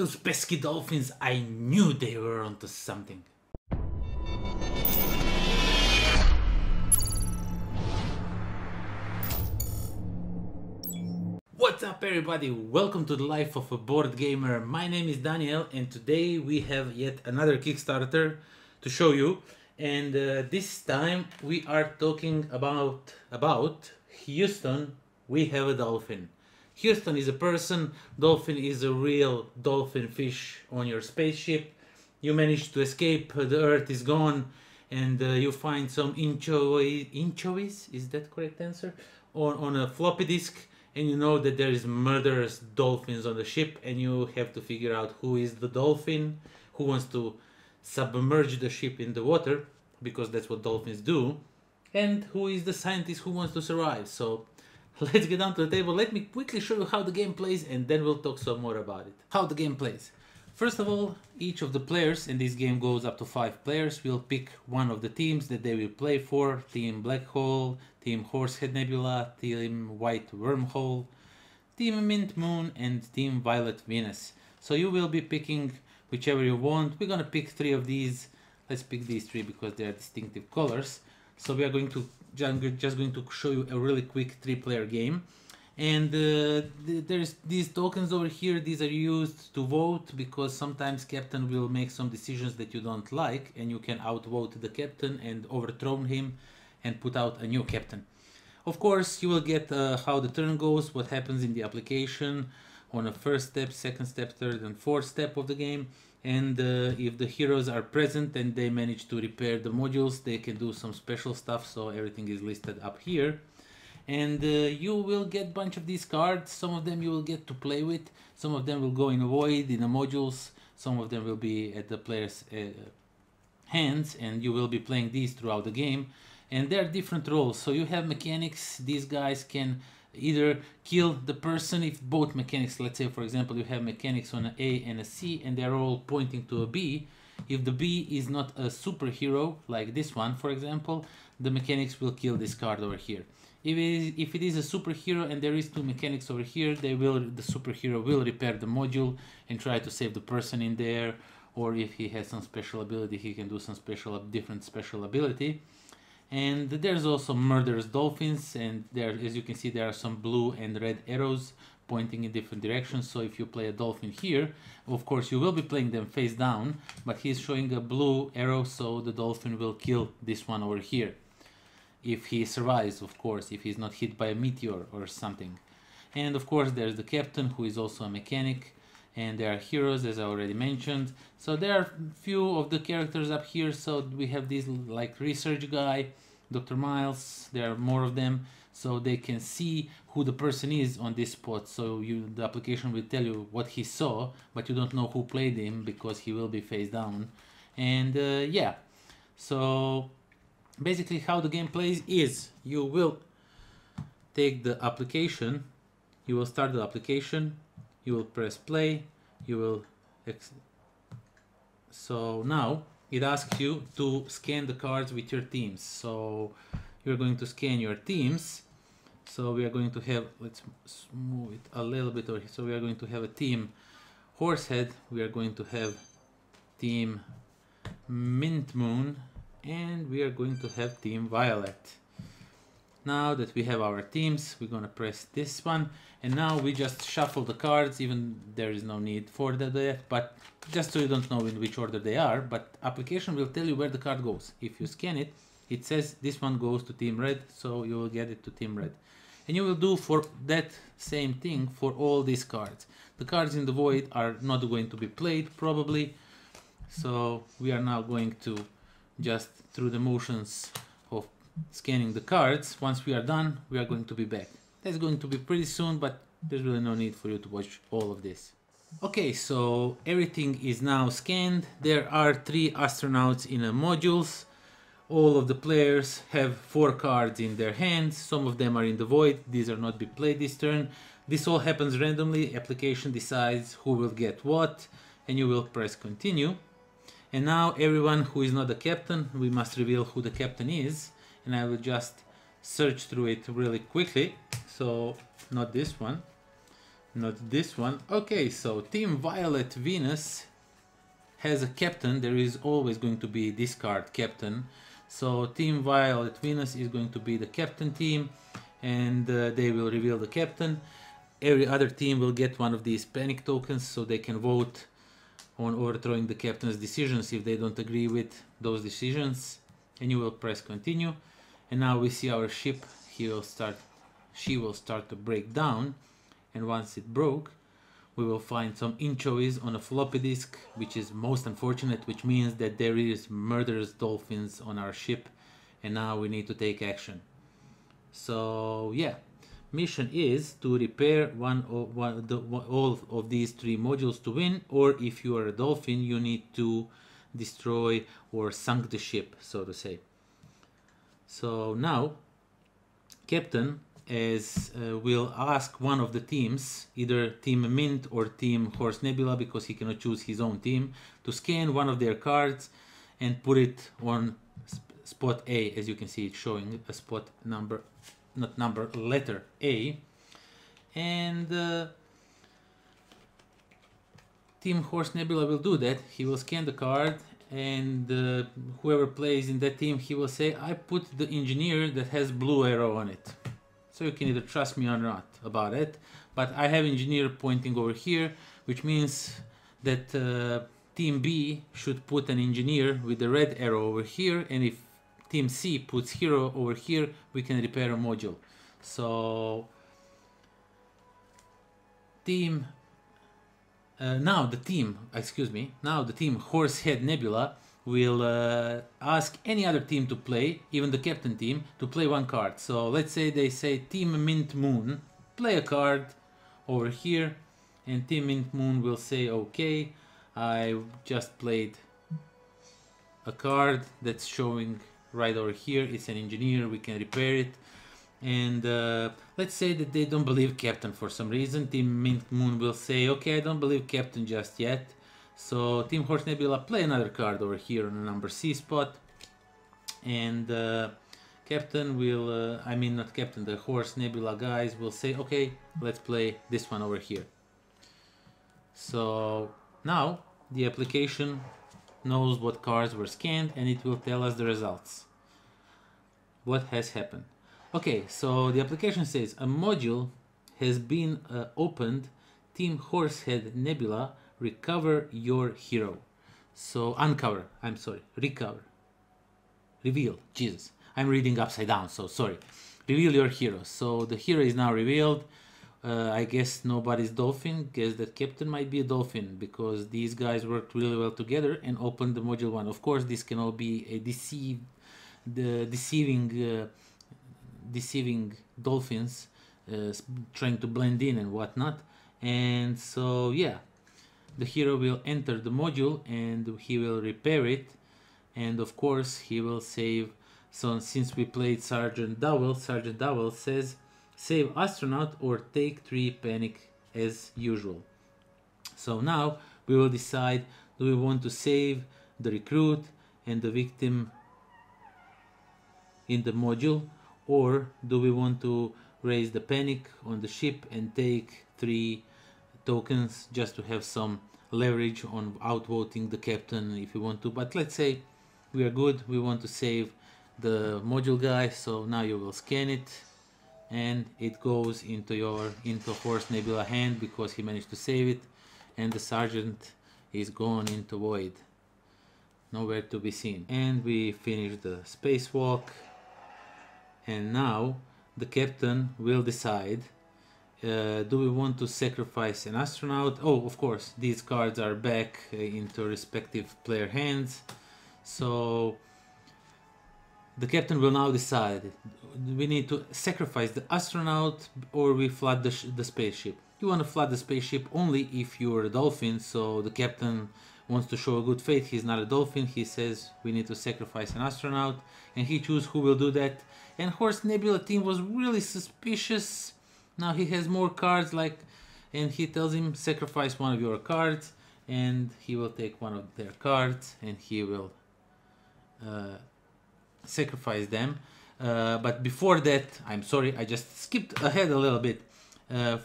Those pesky dolphins, I knew they were onto something. What's up everybody, welcome to the Life of a Board Gamer. My name is Daniel and today we have yet another Kickstarter to show you. And this time we are talking about Houston, We Have a Dolphin. Houston is a person, dolphin is a real dolphin fish on your spaceship. You manage to escape, the earth is gone, and you find some anchovies, is that correct answer? On a floppy disk, and you know that there is murderous dolphins on the ship, and you have to figure out who is the dolphin, who wants to submerge the ship in the water, because that's what dolphins do, and who is the scientist who wants to survive. So let's get down to the table. Let me quickly show you how the game plays and then we'll talk some more about it. How the game plays. First of all, each of the players, and this game goes up to 5 players, will pick one of the teams that they will play for. Team Black Hole, Team Horsehead Nebula, Team White Wormhole, Team Mint Moon and Team Violet Venus. So you will be picking whichever you want. We're gonna pick 3 of these. Let's pick these 3 because they are distinctive colors. So we are going to just going to show you a really quick 3-player game, and there's these tokens over here. These are used to vote because sometimes captain will make some decisions that you don't like, and you can outvote the captain and overthrow him and put out a new captain. Of course, you will get how the turn goes, what happens in the application on a first step, second step, third and fourth step of the game. And if the heroes are present and they manage to repair the modules, they can do some special stuff. So everything is listed up here, and you will get a bunch of these cards. Some of them you will get to play with, some of them will go in a void, in the modules, some of them will be at the player's hands, and you will be playing these throughout the game. And there are different roles, so you have mechanics. These guys can either kill the person if both mechanics, let's say for example you have mechanics on an A and a C and they're all pointing to a B. If the B is not a superhero like this one for example, the mechanics will kill this card over here. If it is a superhero and there is 2 mechanics over here, the superhero will repair the module and try to save the person in there, or if he has some special ability he can do some different special ability. And there's also murderous dolphins, and there, as you can see, there are some blue and red arrows pointing in different directions. So if you play a dolphin here, of course you will be playing them face down, but he's showing a blue arrow, so the dolphin will kill this one over here if he survives, of course, if he's not hit by a meteor or something. And of course there's the captain, who is also a mechanic, and there are heroes, as I already mentioned. So there are few of the characters up here. So we have this like research guy, Dr. Miles. There are more of them, so they can see who the person is on this spot. So the application will tell you what he saw, but you don't know who played him because he will be face down. And yeah, so basically how the game plays is you will take the application, you will start the application, you will press play, you will so now it asks you to scan the cards with your teams. So you're going to scan your teams. So we are going to have, let's move it a little bit over here. So we are going to have a team Horsehead, we are going to have team Mint Moon, and we are going to have team Violet. Now that we have our teams, we're gonna press this one, and now we just shuffle the cards. Even there is no need for that, but just so you don't know in which order they are, but application will tell you where the card goes. If you scan it, it says this one goes to team red, so you will get it to team red. And you will do for that same thing for all these cards. The cards in the void are not going to be played probably, so we are now going to just through the motions of scanning the cards. Once we are done, we are going to be back. That's going to be pretty soon, but there's really no need for you to watch all of this. Okay, so everything is now scanned. There are 3 astronauts in a modules. All of the players have 4 cards in their hands. Some of them are in the void. These are not be played this turn. This all happens randomly. Application decides who will get what, and you will press continue. And now everyone who is not the captain, we must reveal who the captain is. And I will just search through it really quickly. So not this one, Not this one. Okay, so Team Violet Venus has a captain. There is always going to be this card, captain. So Team Violet Venus is going to be the captain team, and they will reveal the captain. Every other team will get one of these panic tokens, so they can vote on overthrowing the captain's decisions if they don't agree with those decisions. And you will press continue. And now we see our ship. She will start to break down. And once it broke, we will find some anchovies on a floppy disk, which is most unfortunate, which means that there is murderous dolphins on our ship, and now we need to take action. So yeah, mission is to repair all of these three modules to win, or if you are a dolphin, you need to destroy or sunk the ship, so to say. So now, Captain will ask one of the teams, either Team Mint or Team Horse Nebula, because he cannot choose his own team, to scan one of their cards and put it on spot A. As you can see, it's showing a spot number, not number, letter A. And Team Horse Nebula will do that. He will scan the card, and whoever plays in that team, he will say, I put the engineer that has blue arrow on it. So you can either trust me or not about it, but I have engineer pointing over here, which means that team B should put an engineer with the red arrow over here, and if team C puts hero over here, we can repair a module. So team now the team Horsehead Nebula will ask any other team to play, even the captain team, to play one card. So let's say they say Team Mint Moon, play a card over here, and Team Mint Moon will say, okay, I just played a card that's showing right over here, it's an engineer, we can repair it. And let's say that they don't believe captain for some reason. Team Mint Moon will say, okay, I don't believe captain just yet. So Team Horse Nebula play another card over here on the number C spot, and Captain will, I mean not Captain, the Horse Nebula guys will say, okay, let's play this one over here. So now the application knows what cards were scanned, and it will tell us the results, what has happened. Okay, so the application says a module has been opened, Team Horsehead Nebula, recover your hero. So uncover, I'm sorry, recover, reveal, Jesus, I'm reading upside down, so sorry. Reveal your hero. So the hero is now revealed. I guess nobody's dolphin. Guess that captain might be a dolphin, because these guys worked really well together and opened the module one. Of course, this can all be a deceiving dolphins trying to blend in and whatnot. And so yeah, the hero will enter the module and he will repair it, and of course he will save. So since we played Sergeant Dowell, Sergeant Dowell says save astronaut or take 3 panic as usual. So now we will decide, do we want to save the recruit and the victim in the module, or do we want to raise the panic on the ship and take 3 tokens just to have some leverage on outvoting the captain if you want to. But let's say we are good, we want to save the module guy. So now you will scan it, and it goes into your Horse Nebula hand because he managed to save it, and the sergeant is gone into void, nowhere to be seen. And we finish the spacewalk, and now the captain will decide, do we want to sacrifice an astronaut? Oh, of course, these cards are back into respective player hands. So the captain will now decide, we need to sacrifice the astronaut or we flood the spaceship. You want to flood the spaceship only if you're a dolphin, so the captain wants to show a good faith. He's not a dolphin. He says we need to sacrifice an astronaut, and he chooses who will do that. And Horse Nebula team was really suspicious. Now he has more cards, like, and he tells him sacrifice one of your cards, and he will take one of their cards and he will sacrifice them. But before that, I'm sorry, I just skipped ahead a little bit.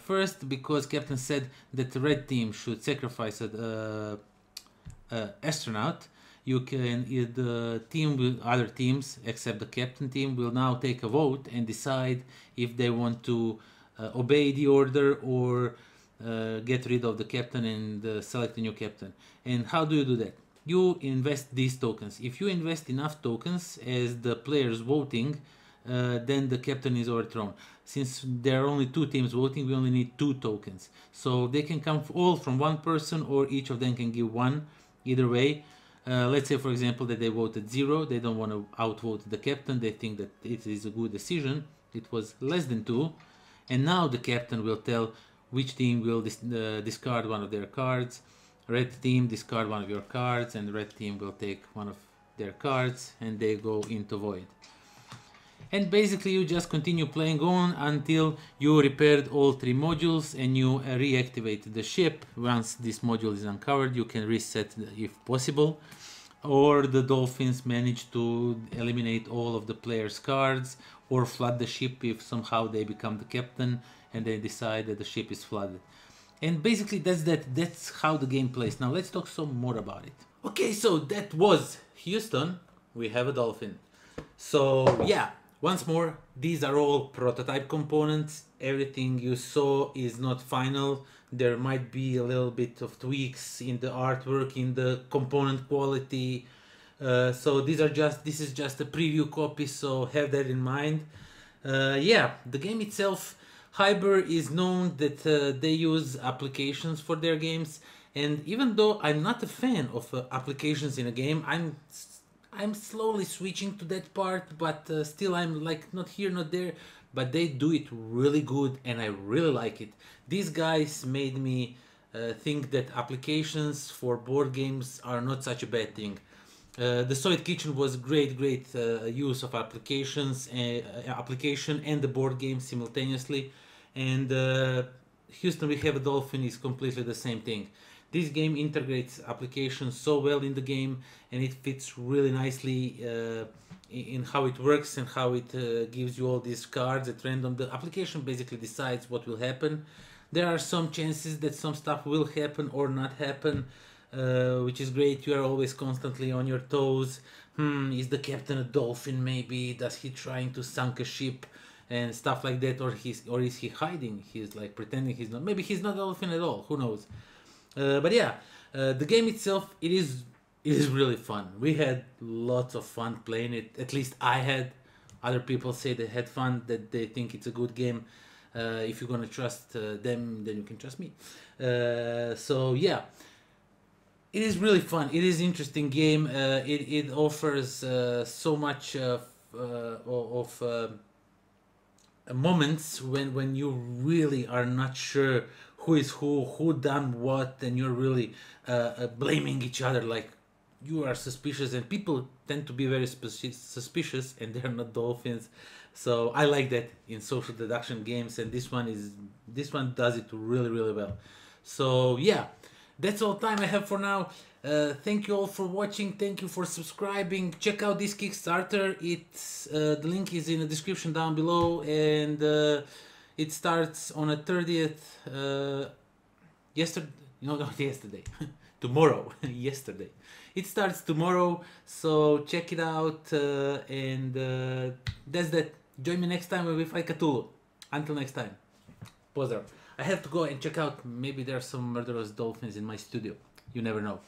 First, because Captain said that the red team should sacrifice an astronaut, you can the team, other teams except the captain team, will now take a vote and decide if they want to obey the order or get rid of the captain and select a new captain. And how do you do that? You invest these tokens. If you invest enough tokens as the players voting, then the captain is overthrown. Since there are only two teams voting, we only need 2 tokens, so they can come all from one person, or each of them can give one. Either way, let's say for example that they voted 0, they don't want to outvote the captain, they think that it is a good decision, it was less than 2, and now the captain will tell which team will discard one of their cards. Red team, discard one of your cards, and red team will take one of their cards, and they go into void. And basically you just continue playing on until you repaired all 3 modules and you reactivated the ship. Once this module is uncovered, you can reset if possible, or the dolphins manage to eliminate all of the players' cards, or flood the ship if somehow they become the captain and they decide that the ship is flooded. And basically that's that. That's how the game plays. Now let's talk some more about it. Okay, so that was Houston, We Have a Dolphin. So yeah, once more, these are all prototype components. Everything you saw is not final. There might be a little bit of tweaks in the artwork, in the component quality. So this is just a preview copy, so have that in mind. Yeah, the game itself, HYBR is known that they use applications for their games, and even though I'm not a fan of applications in a game, I'm slowly switching to that part, but still I'm like not here, not there, but they do it really good and I really like it. These guys made me think that applications for board games are not such a bad thing. The Soviet Kitchen was great use of applications, application and the board game simultaneously, and Houston, We Have a Dolphin is completely the same thing. This game integrates applications so well in the game, and it fits really nicely in how it works and how it gives you all these cards at random. The application basically decides what will happen. There are some chances that some stuff will happen or not happen, which is great. You are always constantly on your toes. Is the captain a dolphin maybe? Does he trying to sink a ship? And stuff like that, or is he hiding? He's like pretending he's not. Maybe he's not a dolphin at all, who knows? But yeah, the game itself, it is really fun. We had lots of fun playing it, at least I had. Other people say they had fun, that they think it's a good game. If you're gonna trust them, then you can trust me. So yeah, it is really fun, it is interesting game, it offers so much moments when you really are not sure who is who done what, and you're really blaming each other, like you are suspicious, and people tend to be very suspicious, and they're not dolphins. So I like that in social deduction games, and this one does it really well. So yeah, that's all time I have for now. Thank you all for watching, thank you for subscribing, check out this Kickstarter, it's the link is in the description down below, and it starts on the 30th, tomorrow, yesterday. It starts tomorrow, so check it out, and that's that. Join me next time when we fight Cthulhu. Until next time, Pozdrav. I have to go and check out, maybe there are some murderous dolphins in my studio, you never know.